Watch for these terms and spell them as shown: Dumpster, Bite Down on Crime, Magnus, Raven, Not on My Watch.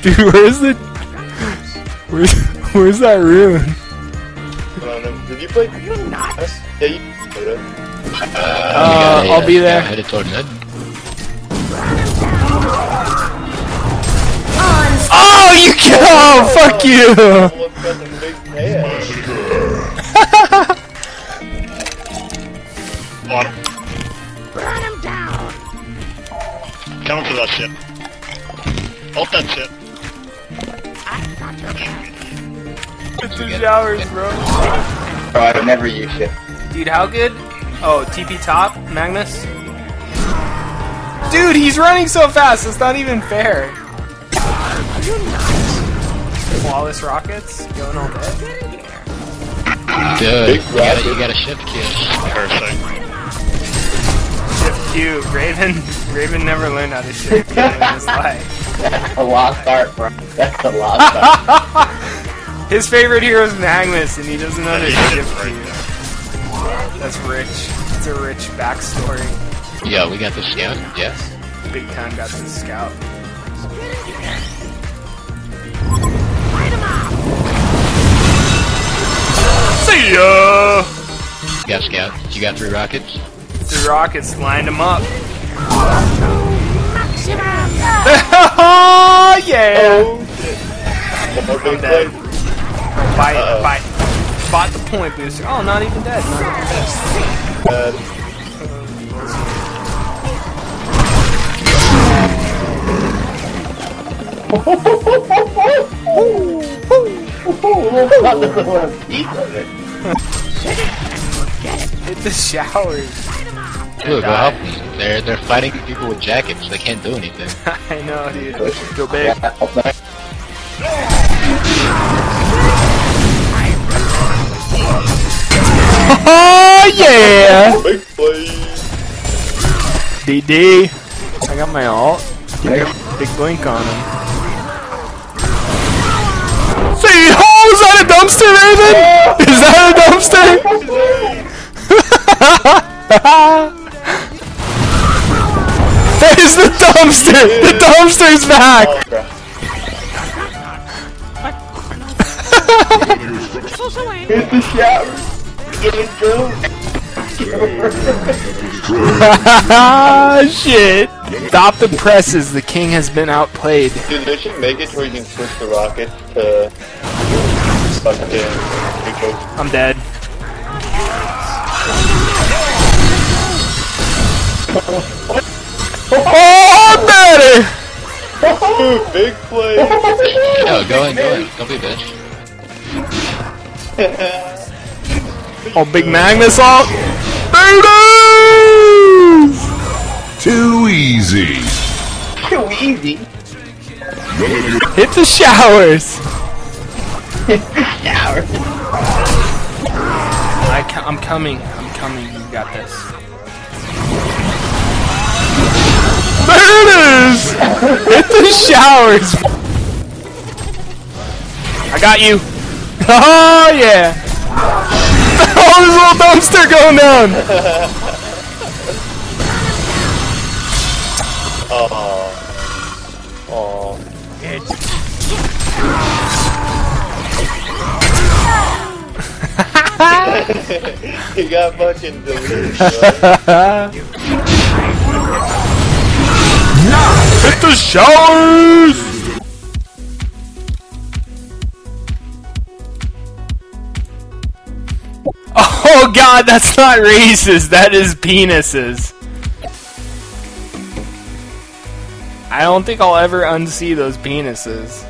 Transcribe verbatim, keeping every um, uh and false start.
Dude, where's the... Where's, where's that rune? Hold on, did you play... Are you nuts? Yeah, you played it. Uh, I'll be there. I had it toward Ned. Oh, you can't! Oh, fuck you! Run him down! Come for that shit. Hold that shit. It's two showers, bro. Oh, I would never use shit. Dude, how good? Oh, T P top, Magnus? Dude, he's running so fast, it's not even fair. Are you nuts? Flawless rockets, going all dead. Dude, you gotta, you gotta shift Q. Perfect. Shift Q, Raven. Raven never learned how to shift Q in his life. That's a lost art, bro. That's a lost art. His favorite hero is Magnus, and he doesn't know how to shift Q. That's rich. It's a rich backstory. Yo, we got the scout. Yes. Big time got the scout. See ya! You got scout. You got three rockets. Three rockets. Lined them up. Oh yeah! Oh, I'm dead. Bite, uh-oh. Bite. Bought the point booster. Oh, not even dead. Not even dead. Uh, Hit the showers. Dude, go help me. They're, they're fighting people with jackets. They can't do anything. I know, dude. Go big. Oh yeah! Big play. D D. I got my ult. I got big blink on him. See, oh, is that a dumpster, Raven? Is that a dumpster? There's the dumpster. The dumpster's back. It's the shower. Ah, shit! Stop the presses, the king has been outplayed. Dude, they should make it where you can switch the rockets to... I'm dead. Oh, daddy! Dude, big play! No, go in, go in. Don't be a bitch. Oh, big Magnus out! Boodoo! Too easy. Too easy. Hit the showers. Hit the showers. I ca I'm coming. I'm coming. You got this. There it is. Hit the showers. I got you. Oh yeah. Oh, this little dumpster going down! Oh. Oh. It's... You got fucking deleted, bro. Hit the showers! Oh god, that's not races, that is penises. I don't think I'll ever unsee those penises.